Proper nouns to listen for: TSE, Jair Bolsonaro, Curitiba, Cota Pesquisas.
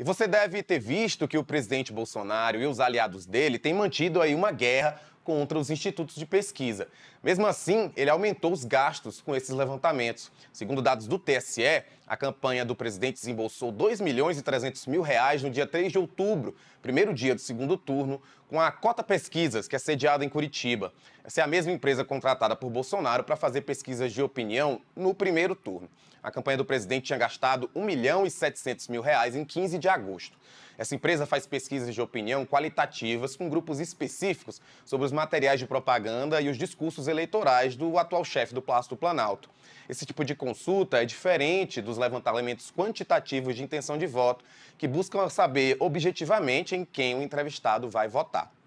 E você deve ter visto que o presidente Bolsonaro e os aliados dele têm mantido aí uma guerra contra os institutos de pesquisa. Mesmo assim, ele aumentou os gastos com esses levantamentos. Segundo dados do TSE, a campanha do presidente desembolsou R$ 2.300.000 no dia 3 de outubro, primeiro dia do segundo turno, com a Cota Pesquisas, que é sediada em Curitiba. Essa é a mesma empresa contratada por Bolsonaro para fazer pesquisas de opinião no primeiro turno. A campanha do presidente tinha gastado R$ 1.700.000 em 15 de agosto. Essa empresa faz pesquisas de opinião qualitativas com grupos específicos sobre os materiais de propaganda e os discursos eleitorais do atual chefe do Palácio do Planalto. Esse tipo de consulta é diferente dos levantamentos quantitativos de intenção de voto, que buscam saber objetivamente em quem o entrevistado vai votar.